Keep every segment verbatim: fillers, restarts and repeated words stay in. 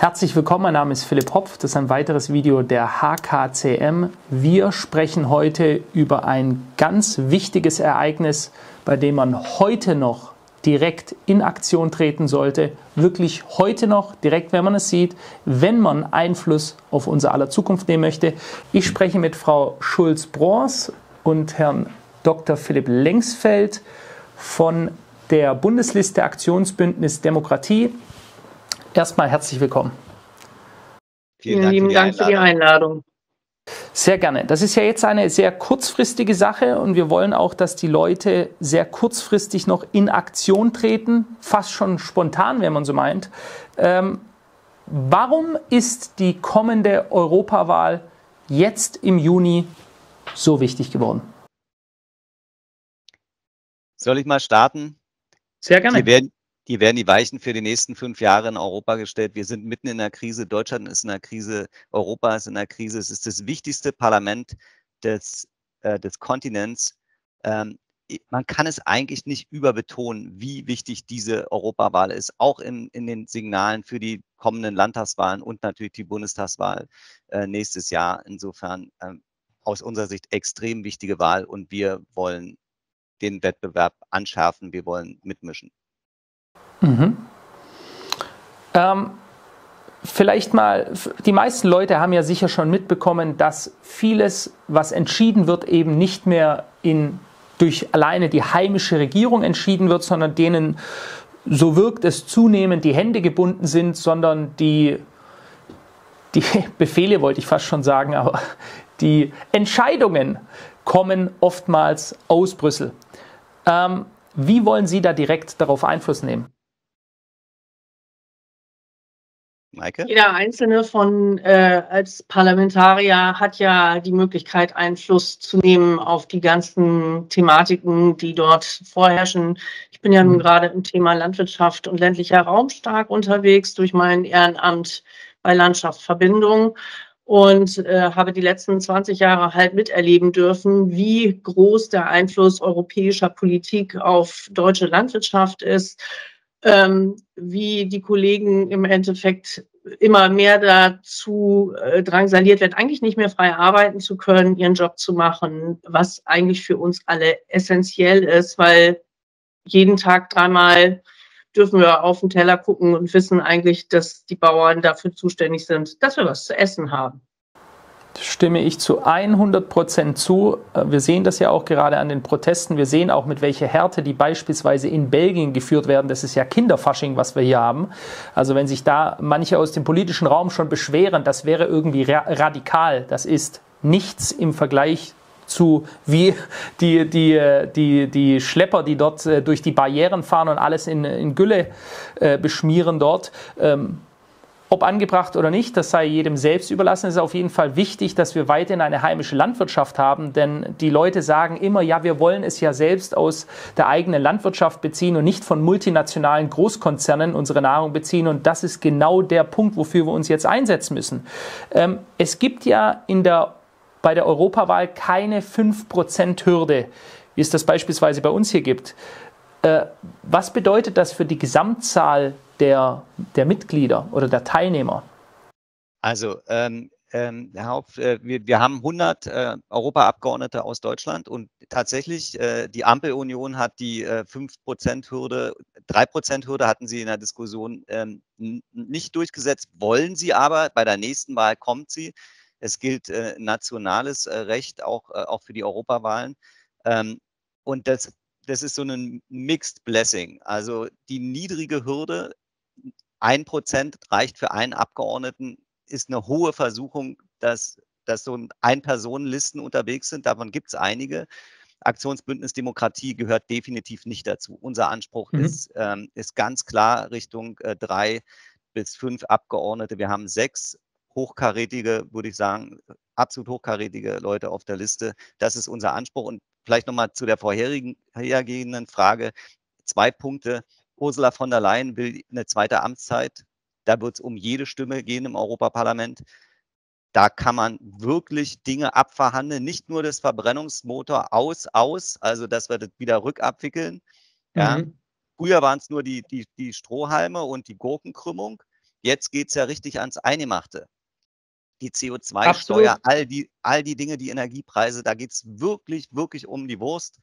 Herzlich willkommen, mein Name ist Philipp Hopf, das ist ein weiteres Video der H K C M. Wir sprechen heute über ein ganz wichtiges Ereignis, bei dem man heute noch direkt in Aktion treten sollte. Wirklich heute noch, direkt wenn man es sieht, wenn man Einfluss auf unser aller Zukunft nehmen möchte. Ich spreche mit Frau Schulz-Broers und Herrn Doktor Philipp Lengsfeld von der Bundesliste Aktionsbündnis Demokratie. Erstmal herzlich willkommen. Vielen, Vielen lieben Dank für die Einladung. Sehr gerne. Das ist ja jetzt eine sehr kurzfristige Sache und wir wollen auch, dass die Leute sehr kurzfristig noch in Aktion treten, fast schon spontan, wenn man so meint. Ähm, warum ist die kommende Europawahl jetzt im Juni so wichtig geworden? Soll ich mal starten? Sehr gerne. Hier werden die Weichen für die nächsten fünf Jahre in Europa gestellt. Wir sind mitten in einer Krise. Deutschland ist in einer Krise. Europa ist in einer Krise. Es ist das wichtigste Parlament des, äh, des Kontinents. Ähm, man kann es eigentlich nicht überbetonen, wie wichtig diese Europawahl ist, auch in, in den Signalen für die kommenden Landtagswahlen und natürlich die Bundestagswahl äh, nächstes Jahr. Insofern äh, aus unserer Sicht extrem wichtige Wahl und wir wollen den Wettbewerb anschärfen. Wir wollen mitmischen. Mhm. Ähm, vielleicht mal, die meisten Leute haben ja sicher schon mitbekommen, dass vieles, was entschieden wird, eben nicht mehr in, durch alleine die heimische Regierung entschieden wird, sondern denen, so wirkt es zunehmend, die Hände gebunden sind, sondern die, die Befehle wollte ich fast schon sagen, aber die Entscheidungen kommen oftmals aus Brüssel. Ähm, wie wollen Sie da direkt darauf Einfluss nehmen? Maike? Jeder Einzelne von äh, als Parlamentarier hat ja die Möglichkeit, Einfluss zu nehmen auf die ganzen Thematiken, die dort vorherrschen. Ich bin ja nun gerade im Thema Landwirtschaft und ländlicher Raum stark unterwegs durch mein Ehrenamt bei Landschaftsverbindung und äh, habe die letzten zwanzig Jahre halt miterleben dürfen, wie groß der Einfluss europäischer Politik auf deutsche Landwirtschaft ist. Ähm, wie die Kollegen im Endeffekt immer mehr dazu äh, drangsaliert werden, eigentlich nicht mehr frei arbeiten zu können, ihren Job zu machen, was eigentlich für uns alle essentiell ist, weil jeden Tag dreimal dürfen wir auf den Teller gucken und wissen eigentlich, dass die Bauern dafür zuständig sind, dass wir was zu essen haben. Stimme ich zu hundert Prozent zu. Wir sehen das ja auch gerade an den Protesten. Wir sehen auch, mit welcher Härte die beispielsweise in Belgien geführt werden. Das ist ja Kinderfasching, was wir hier haben. Also wenn sich da manche aus dem politischen Raum schon beschweren, das wäre irgendwie ra- radikal. Das ist nichts im Vergleich zu wie die, die, die, die Schlepper, die dort durch die Barrieren fahren und alles in, in Gülle äh, beschmieren dort. Ähm, Ob angebracht oder nicht, das sei jedem selbst überlassen. Es ist auf jeden Fall wichtig, dass wir weiterhin eine heimische Landwirtschaft haben, denn die Leute sagen immer, ja, wir wollen es ja selbst aus der eigenen Landwirtschaft beziehen und nicht von multinationalen Großkonzernen unsere Nahrung beziehen. Und das ist genau der Punkt, wofür wir uns jetzt einsetzen müssen. Ähm, es gibt ja in der, bei der Europawahl keine fünf Prozent Hürde, wie es das beispielsweise bei uns hier gibt. Äh, was bedeutet das für die Gesamtzahl Der, der Mitglieder oder der Teilnehmer? Also, ähm, ähm, Herr Haupt, äh, wir, wir haben hundert äh, Europaabgeordnete aus Deutschland und tatsächlich, äh, die Ampelunion hat die äh, fünf Prozent Hürde, drei Prozent Hürde hatten sie in der Diskussion ähm, nicht durchgesetzt, wollen sie aber, bei der nächsten Wahl kommt sie. Es gilt äh, nationales äh, Recht auch, äh, auch für die Europawahlen ähm, und das, das ist so ein Mixed Blessing, also die niedrige Hürde, Ein Prozent reicht für einen Abgeordneten, ist eine hohe Versuchung, dass, dass so Ein-Personen-Listen unterwegs sind. Davon gibt es einige. Aktionsbündnis Demokratie gehört definitiv nicht dazu. Unser Anspruch mhm. ist, ähm, ist ganz klar Richtung äh, drei bis fünf Abgeordnete. Wir haben sechs hochkarätige, würde ich sagen, absolut hochkarätige Leute auf der Liste. Das ist unser Anspruch. Und vielleicht nochmal zu der vorhergehenden Frage. Zwei Punkte. Ursula von der Leyen will eine zweite Amtszeit. Da wird es um jede Stimme gehen im Europaparlament. Da kann man wirklich Dinge abverhandeln. Nicht nur das Verbrennungsmotor aus, aus, also dass wir das wieder rückabwickeln. Mhm. Ja. Früher waren es nur die, die, die Strohhalme und die Gurkenkrümmung. Jetzt geht es ja richtig ans Eingemachte. Die C O zwei Steuer, all die, all die Dinge, die Energiepreise, da geht es wirklich, wirklich um die Wurst.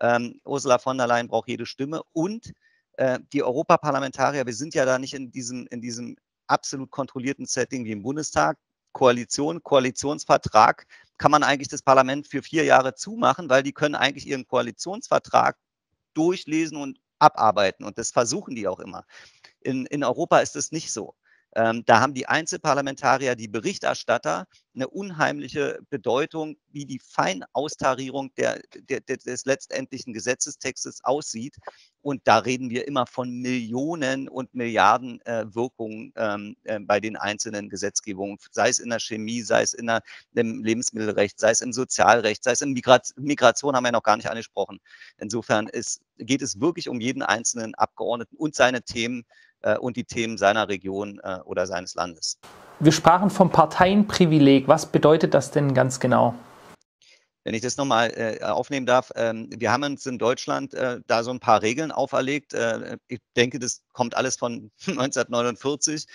Ähm, Ursula von der Leyen braucht jede Stimme. Und äh, die Europaparlamentarier, wir sind ja da nicht in diesem, in diesem absolut kontrollierten Setting wie im Bundestag. Koalition, Koalitionsvertrag, kann man eigentlich das Parlament für vier Jahre zumachen, weil die können eigentlich ihren Koalitionsvertrag durchlesen und abarbeiten. Und das versuchen die auch immer. In, in Europa ist es nicht so. Ähm, da haben die Einzelparlamentarier, die Berichterstatter, eine unheimliche Bedeutung, wie die Feinautarierung der, der, des letztendlichen Gesetzestextes aussieht. Und da reden wir immer von Millionen und Milliarden äh, Wirkungen ähm, äh, bei den einzelnen Gesetzgebungen, sei es in der Chemie, sei es in der, im Lebensmittelrecht, sei es im Sozialrecht, sei es in Migrat- Migration, haben wir noch gar nicht angesprochen. Insofern ist, geht es wirklich um jeden einzelnen Abgeordneten und seine Themen, und die Themen seiner Region oder seines Landes. Wir sprachen vom Parteienprivileg. Was bedeutet das denn ganz genau? Wenn ich das nochmal aufnehmen darf, wir haben uns in Deutschland da so ein paar Regeln auferlegt. Ich denke, das kommt alles von neunzehnhundertneunundvierzig.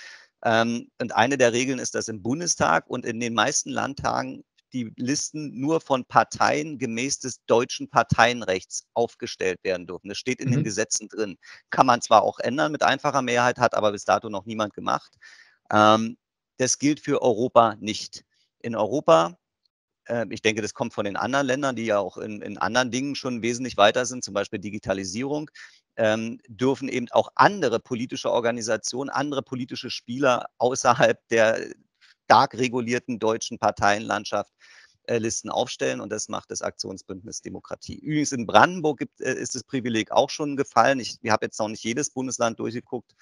Und eine der Regeln ist, dass im Bundestag und in den meisten Landtagen die Listen nur von Parteien gemäß des deutschen Parteienrechts aufgestellt werden dürfen. Das steht in mhm. den Gesetzen drin. Kann man zwar auch ändern mit einfacher Mehrheit, hat aber bis dato noch niemand gemacht. Ähm, das gilt für Europa nicht. In Europa, äh, ich denke, das kommt von den anderen Ländern, die ja auch in, in anderen Dingen schon wesentlich weiter sind, zum Beispiel Digitalisierung, ähm, dürfen eben auch andere politische Organisationen, andere politische Spieler außerhalb der stark regulierten deutschen Parteienlandschaft äh, Listen aufstellen, und das macht das Aktionsbündnis Demokratie. Übrigens in Brandenburg gibt, äh, ist das Privileg auch schon gefallen. Ich, ich habe jetzt noch nicht jedes Bundesland durchgeguckt,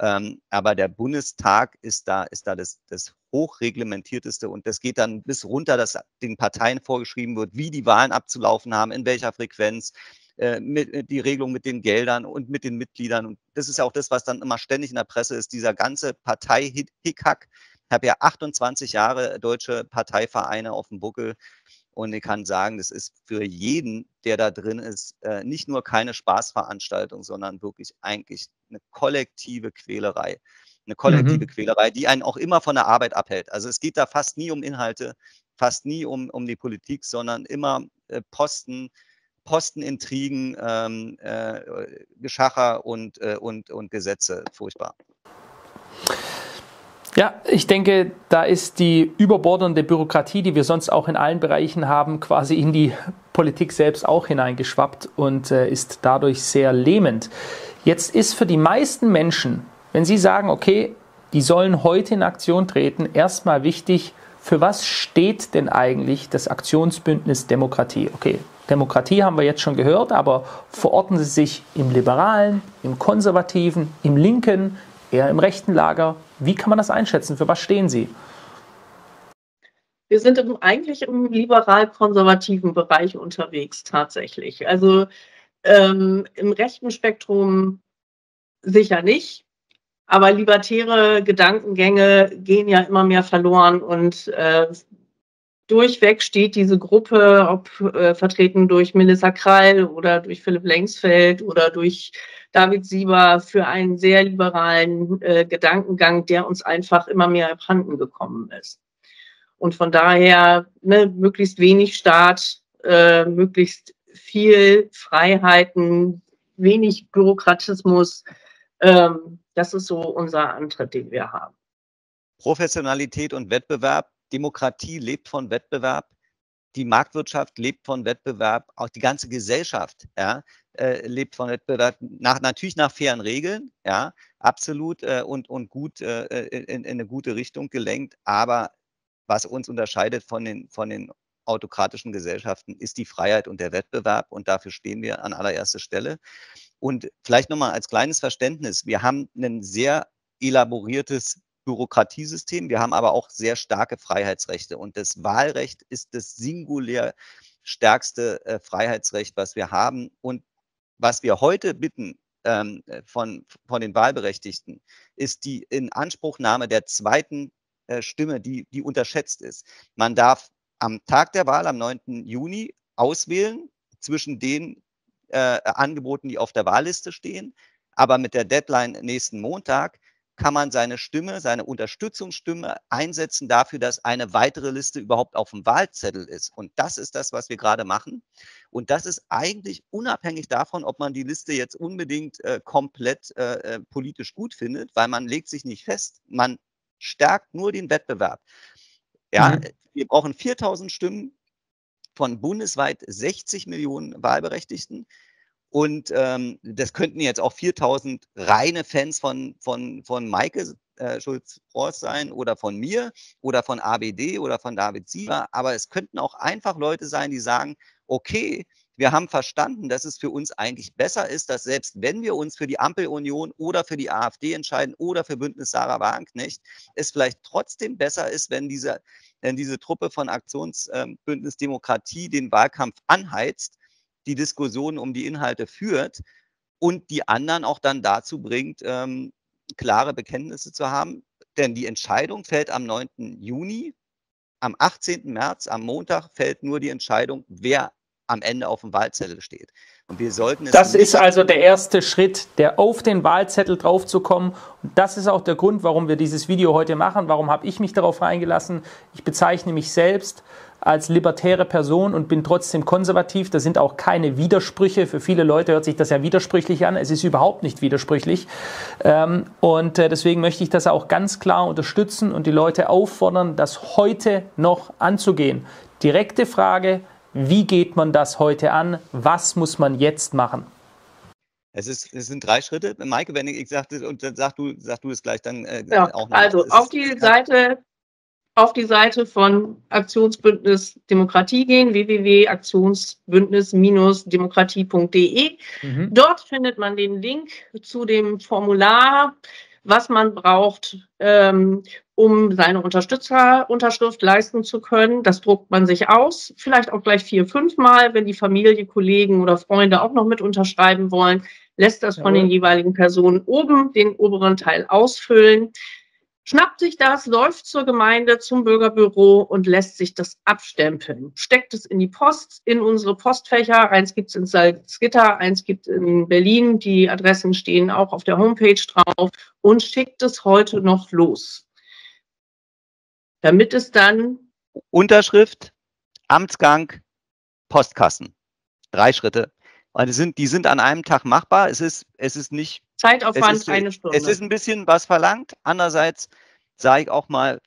ähm, aber der Bundestag ist da, ist da das, das hochreglementierteste, und das geht dann bis runter, dass den Parteien vorgeschrieben wird, wie die Wahlen abzulaufen haben, in welcher Frequenz, äh, mit, die Regelung mit den Geldern und mit den Mitgliedern. Und das ist ja auch das, was dann immer ständig in der Presse ist, dieser ganze Partei-Hickhack. Ich habe ja achtundzwanzig Jahre deutsche Parteivereine auf dem Buckel, und ich kann sagen, das ist für jeden, der da drin ist, nicht nur keine Spaßveranstaltung, sondern wirklich eigentlich eine kollektive Quälerei. Eine kollektive mhm. Quälerei, die einen auch immer von der Arbeit abhält. Also es geht da fast nie um Inhalte, fast nie um, um die Politik, sondern immer Posten, Postenintrigen, ähm, äh, Geschacher und, äh, und, und Gesetze. Furchtbar. Ja, ich denke, da ist die überbordende Bürokratie, die wir sonst auch in allen Bereichen haben, quasi in die Politik selbst auch hineingeschwappt und äh, ist dadurch sehr lähmend. Jetzt ist für die meisten Menschen, wenn sie sagen, okay, die sollen heute in Aktion treten, erstmal wichtig, für was steht denn eigentlich das Aktionsbündnis Demokratie? Okay, Demokratie haben wir jetzt schon gehört, aber verorten Sie sich im Liberalen, im Konservativen, im Linken, eher im rechten Lager? Wie kann man das einschätzen? Für was stehen Sie? Wir sind im, eigentlich im liberal-konservativen Bereich unterwegs tatsächlich. Also ähm, im rechten Spektrum sicher nicht, aber libertäre Gedankengänge gehen ja immer mehr verloren, und äh, durchweg steht diese Gruppe, ob äh, vertreten durch Melissa Krall oder durch Philipp Lengsfeld oder durch David Sieber, für einen sehr liberalen äh, Gedankengang, der uns einfach immer mehr abhanden gekommen ist. Und von daher, ne, möglichst wenig Staat, äh, möglichst viel Freiheiten, wenig Bürokratismus, ähm, das ist so unser Antritt, den wir haben. Professionalität und Wettbewerb. Demokratie lebt von Wettbewerb, die Marktwirtschaft lebt von Wettbewerb, auch die ganze Gesellschaft ja, äh, lebt von Wettbewerb, nach, natürlich nach fairen Regeln, ja, absolut äh, und, und gut äh, in, in eine gute Richtung gelenkt. Aber was uns unterscheidet von den, von den autokratischen Gesellschaften, ist die Freiheit und der Wettbewerb, und dafür stehen wir an allererster Stelle. Und vielleicht nochmal als kleines Verständnis, wir haben ein sehr elaboriertes Bürokratiesystem. Wir haben aber auch sehr starke Freiheitsrechte, und das Wahlrecht ist das singulär stärkste äh, Freiheitsrecht, was wir haben. Und was wir heute bitten ähm, von, von den Wahlberechtigten, ist die Inanspruchnahme der zweiten äh, Stimme, die, die unterschätzt ist. Man darf am Tag der Wahl, am neunten Juni, auswählen zwischen den äh, Angeboten, die auf der Wahlliste stehen, aber mit der Deadline nächsten Montag kann man seine Stimme, seine Unterstützungsstimme einsetzen dafür, dass eine weitere Liste überhaupt auf dem Wahlzettel ist. Und das ist das, was wir gerade machen. Und das ist eigentlich unabhängig davon, ob man die Liste jetzt unbedingt äh, komplett äh, politisch gut findet, weil man legt sich nicht fest, man stärkt nur den Wettbewerb. Ja, mhm. Wir brauchen viertausend Stimmen von bundesweit sechzig Millionen Wahlberechtigten. Und ähm, das könnten jetzt auch viertausend reine Fans von, von, von Maike äh, Schulz-Broers sein oder von mir oder von A B D oder von David Sieber. Aber es könnten auch einfach Leute sein, die sagen, okay, wir haben verstanden, dass es für uns eigentlich besser ist, dass selbst wenn wir uns für die Ampelunion oder für die AfD entscheiden oder für Bündnis Sarah Wagenknecht, es vielleicht trotzdem besser ist, wenn diese, wenn diese Truppe von Aktionsbündnis ähm, Demokratie den Wahlkampf anheizt, die Diskussion um die Inhalte führt und die anderen auch dann dazu bringt, ähm, klare Bekenntnisse zu haben. Denn die Entscheidung fällt am neunten Juni, am achtzehnten März, am Montag fällt nur die Entscheidung, wer am Ende auf dem Wahlzettel steht. Und wir sollten es das ist also der erste Schritt, der auf den Wahlzettel draufzukommen. Und das ist auch der Grund, warum wir dieses Video heute machen. Warum habe ich mich darauf eingelassen? Ich bezeichne mich selbst als libertäre Person und bin trotzdem konservativ. Das sind auch keine Widersprüche. Für viele Leute hört sich das ja widersprüchlich an. Es ist überhaupt nicht widersprüchlich. Und deswegen möchte ich das auch ganz klar unterstützen und die Leute auffordern, das heute noch anzugehen. Direkte Frage: Wie geht man das heute an? Was muss man jetzt machen? Es, ist, es sind drei Schritte. Maike, wenn ich sagte, und dann sag du, sag du es gleich dann äh, ja, auch noch. Also auf die Seite, auf die Seite von Aktionsbündnis Demokratie gehen, w w w punkt aktionsbündnis bindestrich demokratie punkt de. Mhm. Dort findet man den Link zu dem Formular, was man braucht, ähm, um seine Unterstützerunterschrift leisten zu können. Das druckt man sich aus, vielleicht auch gleich vier, fünf Mal, wenn die Familie, Kollegen oder Freunde auch noch mit unterschreiben wollen, lässt das von den jeweiligen Personen oben den oberen Teil ausfüllen, schnappt sich das, läuft zur Gemeinde, zum Bürgerbüro und lässt sich das abstempeln. Steckt es in die Post, in unsere Postfächer. Eins gibt es in Salzgitter, eins gibt es in Berlin. Die Adressen stehen auch auf der Homepage drauf und schickt es heute noch los. Damit es dann... Unterschrift, Amtsgang, Postkassen. Drei Schritte. Die sind, die sind an einem Tag machbar. Es ist, es ist nicht... Zeitaufwand, es ist, eine Stunde. Es ist ein bisschen was verlangt. Andererseits sage ich auch mal,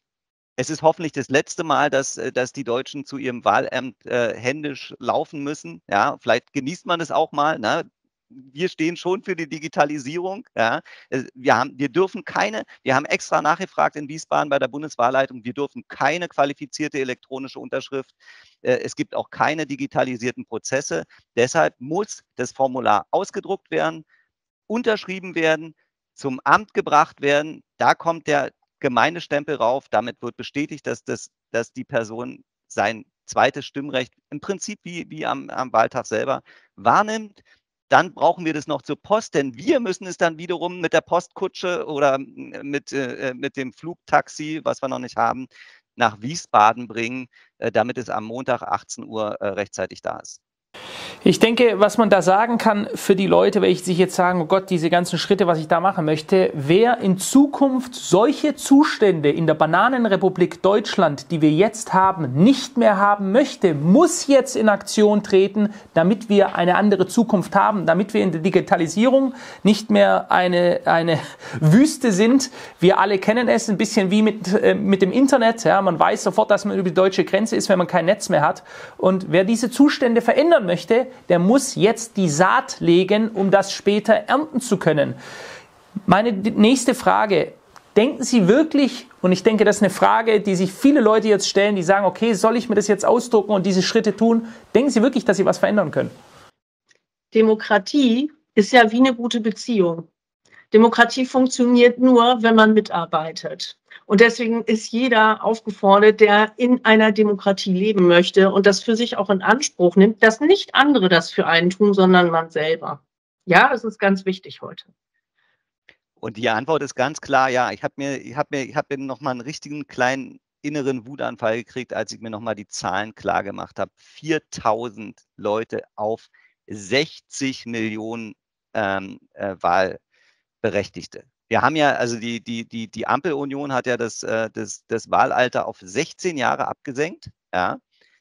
es ist hoffentlich das letzte Mal, dass, dass die Deutschen zu ihrem Wahlamt äh, händisch laufen müssen. Ja, vielleicht genießt man es auch mal. Ne? Wir stehen schon für die Digitalisierung. Ja? Wir, haben, wir dürfen keine, wir haben extra nachgefragt in Wiesbaden bei der Bundeswahlleitung, wir dürfen keine qualifizierte elektronische Unterschrift. Es gibt auch keine digitalisierten Prozesse. Deshalb muss das Formular ausgedruckt werden, unterschrieben werden, zum Amt gebracht werden. Da kommt der Gemeindestempel rauf. Damit wird bestätigt, dass, das, dass die Person sein zweites Stimmrecht im Prinzip wie, wie am, am Wahltag selber wahrnimmt. Dann brauchen wir das noch zur Post, denn wir müssen es dann wiederum mit der Postkutsche oder mit, äh, mit dem Flugtaxi, was wir noch nicht haben, nach Wiesbaden bringen, äh, damit es am Montag achtzehn Uhr äh, rechtzeitig da ist. Ich denke, was man da sagen kann für die Leute, welche sich jetzt sagen, oh Gott, diese ganzen Schritte, was ich da machen möchte, wer in Zukunft solche Zustände in der Bananenrepublik Deutschland, die wir jetzt haben, nicht mehr haben möchte, muss jetzt in Aktion treten, damit wir eine andere Zukunft haben, damit wir in der Digitalisierung nicht mehr eine, eine Wüste sind. Wir alle kennen es, ein bisschen wie mit, äh, mit dem Internet. Ja, man weiß sofort, dass man über die deutsche Grenze ist, wenn man kein Netz mehr hat. Und wer diese Zustände verändern möchte, der muss jetzt die Saat legen, um das später ernten zu können. Meine nächste Frage: Denken Sie wirklich, und ich denke, das ist eine Frage, die sich viele Leute jetzt stellen, die sagen, okay, soll ich mir das jetzt ausdrucken und diese Schritte tun? Denken Sie wirklich, dass Sie was verändern können? Demokratie ist ja wie eine gute Beziehung. Demokratie funktioniert nur, wenn man mitarbeitet. Und deswegen ist jeder aufgefordert, der in einer Demokratie leben möchte und das für sich auch in Anspruch nimmt, dass nicht andere das für einen tun, sondern man selber. Ja, das ist ganz wichtig heute. Und die Antwort ist ganz klar, ja. Ich habe mir, ich habe mir, ich habe mir nochmal einen richtigen kleinen inneren Wutanfall gekriegt, als ich mir nochmal die Zahlen klar gemacht habe. viertausend Leute auf sechzig Millionen ähm, äh, Wahlberechtigte. wir haben ja, also die, die, die, die Ampelunion hat ja das, äh, das, das Wahlalter auf sechzehn Jahre abgesenkt. Ja?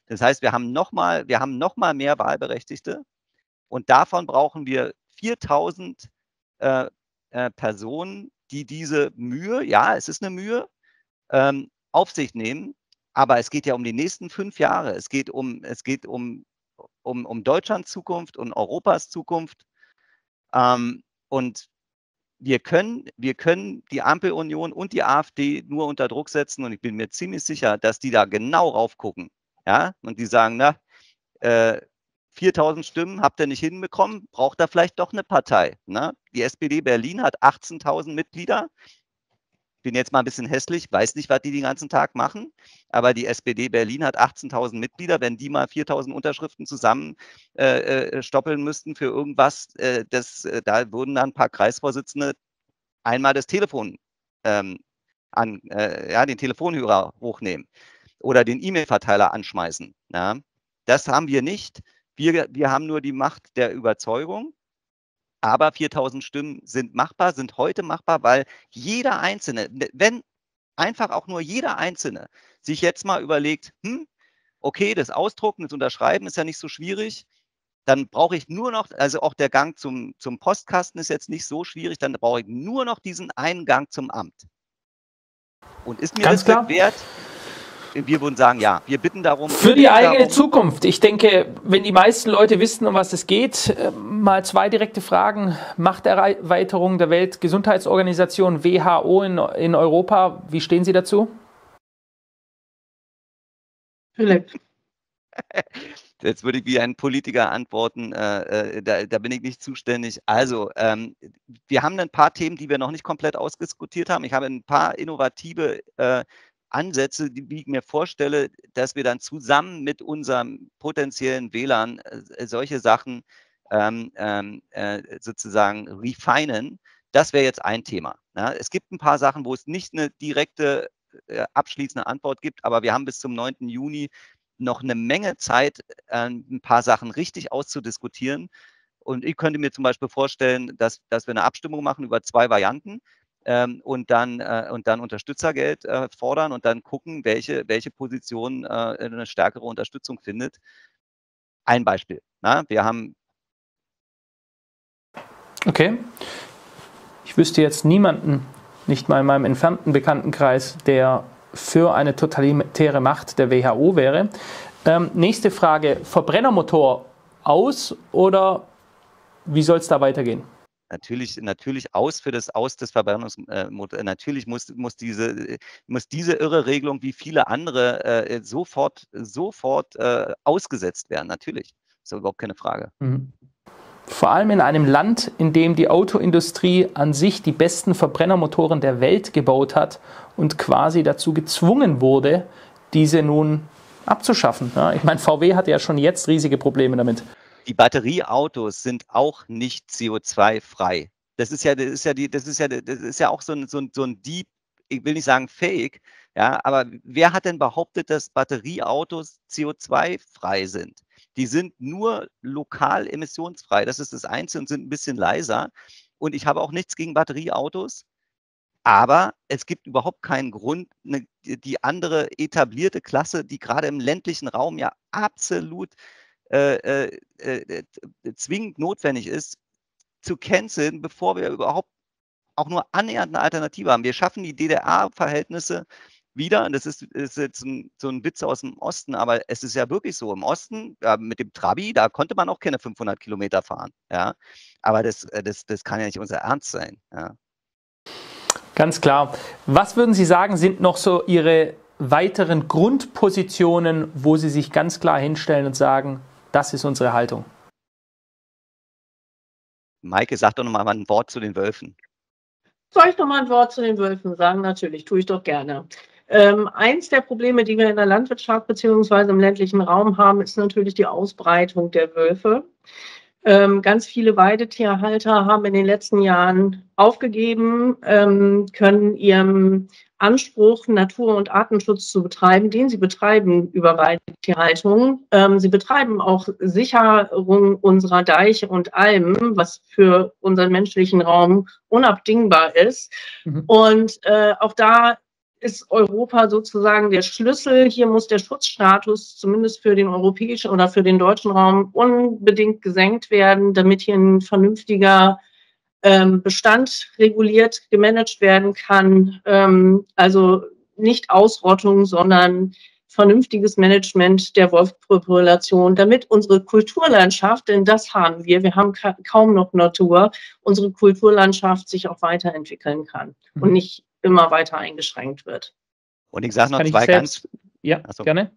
Das heißt, wir haben nochmal wir haben noch mal mehr Wahlberechtigte und davon brauchen wir viertausend äh, äh, Personen, die diese Mühe, ja, es ist eine Mühe, ähm, auf sich nehmen. Aber es geht ja um die nächsten fünf Jahre. Es geht um, es geht um, um, um Deutschlands Zukunft und Europas Zukunft. Ähm, und wir können, wir können die Ampelunion und die AfD nur unter Druck setzen. Und ich bin mir ziemlich sicher, dass die da genau rauf gucken. Ja? Und die sagen, na, äh, viertausend Stimmen habt ihr nicht hinbekommen, braucht da vielleicht doch eine Partei. Ne? Die S P D Berlin hat achtzehntausend Mitglieder. Bin jetzt mal ein bisschen hässlich, weiß nicht, was die den ganzen Tag machen, aber die S P D Berlin hat achtzehntausend Mitglieder. Wenn die mal viertausend Unterschriften zusammen äh, äh, stoppeln müssten für irgendwas, äh, das, äh, da würden dann ein paar Kreisvorsitzende einmal das Telefon ähm, an, äh, ja, den Telefonhörer hochnehmen oder den E-Mail-Verteiler anschmeißen. Ja? Das haben wir nicht. Wir, wir haben nur die Macht der Überzeugung. Aber viertausend Stimmen sind machbar, sind heute machbar, weil jeder Einzelne, wenn einfach auch nur jeder Einzelne sich jetzt mal überlegt, hm, okay, das Ausdrucken, das Unterschreiben ist ja nicht so schwierig, dann brauche ich nur noch, also auch der Gang zum, zum Postkasten ist jetzt nicht so schwierig, dann brauche ich nur noch diesen einen Gang zum Amt. Und ist mir das wert? Wir würden sagen, ja, wir bitten darum. Für die eigene Zukunft. Ich denke, wenn die meisten Leute wissen, um was es geht, mal zwei direkte Fragen. Machterweiterung der Weltgesundheitsorganisation W H O in, in Europa. Wie stehen Sie dazu? Philipp. Jetzt würde ich wie ein Politiker antworten. Äh, da, da bin ich nicht zuständig. Also, ähm, wir haben ein paar Themen, die wir noch nicht komplett ausdiskutiert haben. Ich habe ein paar innovative äh, Ansätze, die ich mir vorstelle, dass wir dann zusammen mit unseren potenziellen Wählern äh, solche Sachen ähm, äh, sozusagen refinen. Das wäre jetzt ein Thema. Ja, es gibt ein paar Sachen, wo es nicht eine direkte äh, abschließende Antwort gibt, aber wir haben bis zum neunten Juni noch eine Menge Zeit, äh, ein paar Sachen richtig auszudiskutieren. Und ich könnte mir zum Beispiel vorstellen, dass, dass wir eine Abstimmung machen über zwei Varianten. Ähm, und, dann, äh, und dann Unterstützergeld äh, fordern und dann gucken, welche, welche Position äh, eine stärkere Unterstützung findet. Ein Beispiel. Na? Wir haben... Okay. Ich wüsste jetzt niemanden, nicht mal in meinem entfernten Bekanntenkreis, der für eine totalitäre Macht der W H O wäre. Ähm, nächste Frage. Verbrennermotor aus oder wie soll es da weitergehen? Natürlich, natürlich aus für das Aus des Verbrennungsmotors. Äh, natürlich muss, muss, diese, muss diese irre Regelung wie viele andere äh, sofort, sofort äh, ausgesetzt werden. Natürlich. Das ist überhaupt keine Frage. Mhm. Vor allem in einem Land, in dem die Autoindustrie an sich die besten Verbrennermotoren der Welt gebaut hat und quasi dazu gezwungen wurde, diese nun abzuschaffen. Ja, ich meine, V W hat ja schon jetzt riesige Probleme damit. Die Batterieautos sind auch nicht C O zwei frei. Das ist ja, das ist ja, die, das ist ja, das ist ja auch so ein, so ein, so ein Deep, ich will nicht sagen Fake, ja, aber wer hat denn behauptet, dass Batterieautos C O zwei frei sind? Die sind nur lokal emissionsfrei. Das ist das Einzige und sind ein bisschen leiser. Und ich habe auch nichts gegen Batterieautos, aber es gibt überhaupt keinen Grund, eine, die andere etablierte Klasse, die gerade im ländlichen Raum ja absolut Äh, äh, äh, zwingend notwendig ist, zu canceln, bevor wir überhaupt auch nur annähernd eine Alternative haben. Wir schaffen die D D R-Verhältnisse wieder. Das ist, ist jetzt ein, so ein Witz aus dem Osten, aber es ist ja wirklich so. Im Osten, ja, mit dem Trabi, da konnte man auch keine fünfhundert Kilometer fahren. Ja? Aber das, das, das kann ja nicht unser Ernst sein. Ja? Ganz klar. Was würden Sie sagen, sind noch so Ihre weiteren Grundpositionen, wo Sie sich ganz klar hinstellen und sagen, das ist unsere Haltung? Maike, sag doch nochmal ein Wort zu den Wölfen. Soll ich nochmal ein Wort zu den Wölfen sagen? Natürlich, tue ich doch gerne. Ähm, eins der Probleme, die wir in der Landwirtschaft bzw. im ländlichen Raum haben, ist natürlich die Ausbreitung der Wölfe. Ähm, ganz viele Weidetierhalter haben in den letzten Jahren aufgegeben, ähm, können ihrem Anspruch, Natur- und Artenschutz zu betreiben, den sie betreiben über Weidetierhaltung. Ähm, sie betreiben auch Sicherung unserer Deiche und Almen, was für unseren menschlichen Raum unabdingbar ist. Mhm. Und äh, auch da ist Europa sozusagen der Schlüssel. Hier muss der Schutzstatus zumindest für den europäischen oder für den deutschen Raum unbedingt gesenkt werden, damit hier ein vernünftiger ähm, Bestand reguliert, gemanagt werden kann. Ähm, also nicht Ausrottung, sondern vernünftiges Management der Wolfspopulation, damit unsere Kulturlandschaft, denn das haben wir, wir haben ka kaum noch Natur, unsere Kulturlandschaft sich auch weiterentwickeln kann mhm. und nicht immer weiter eingeschränkt wird. Und ich sage noch zwei ganz... Ja, Achso. gerne.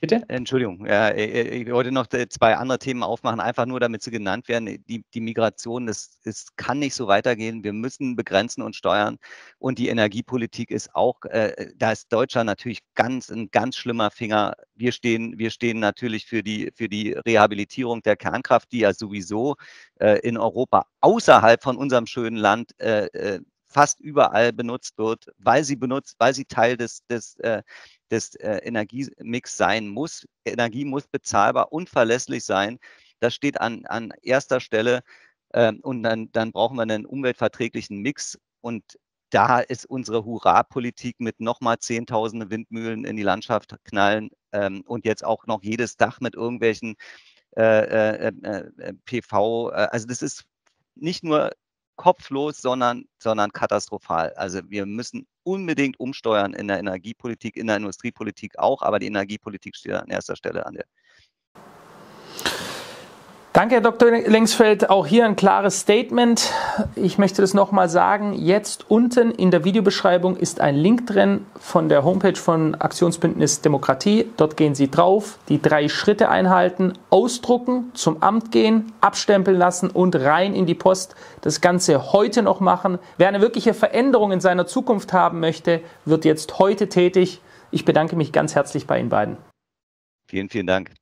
Bitte? Entschuldigung, ja, ich wollte noch zwei andere Themen aufmachen, einfach nur damit sie genannt werden. Die, die Migration, das, das kann nicht so weitergehen. Wir müssen begrenzen und steuern. Und die Energiepolitik ist auch, äh, da ist Deutschland natürlich ganz ein ganz schlimmer Finger. Wir stehen, wir stehen natürlich für die, für die Rehabilitierung der Kernkraft, die ja sowieso äh, in Europa außerhalb von unserem schönen Land äh, fast überall benutzt wird, weil sie benutzt, weil sie Teil des, des, äh, des äh, Energiemix sein muss. Energie muss bezahlbar und verlässlich sein. Das steht an, an erster Stelle. Ähm, und dann, dann brauchen wir einen umweltverträglichen Mix. Und da ist unsere Hurra-Politik mit nochmal Zehntausende Windmühlen in die Landschaft knallen ähm, und jetzt auch noch jedes Dach mit irgendwelchen äh, äh, äh, P V. Äh, also das ist nicht nur kopflos, sondern, sondern katastrophal. Also wir müssen unbedingt umsteuern in der Energiepolitik, in der Industriepolitik auch, aber die Energiepolitik steht an erster Stelle an der. Danke, Herr Doktor Lengsfeld. Auch hier ein klares Statement. Ich möchte das nochmal sagen. Jetzt unten in der Videobeschreibung ist ein Link drin von der Homepage von Aktionsbündnis Demokratie. Dort gehen Sie drauf, die drei Schritte einhalten, ausdrucken, zum Amt gehen, abstempeln lassen und rein in die Post. Das Ganze heute noch machen. Wer eine wirkliche Veränderung in seiner Zukunft haben möchte, wird jetzt heute tätig. Ich bedanke mich ganz herzlich bei Ihnen beiden. Vielen, vielen Dank.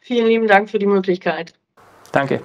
Vielen lieben Dank für die Möglichkeit. Danke.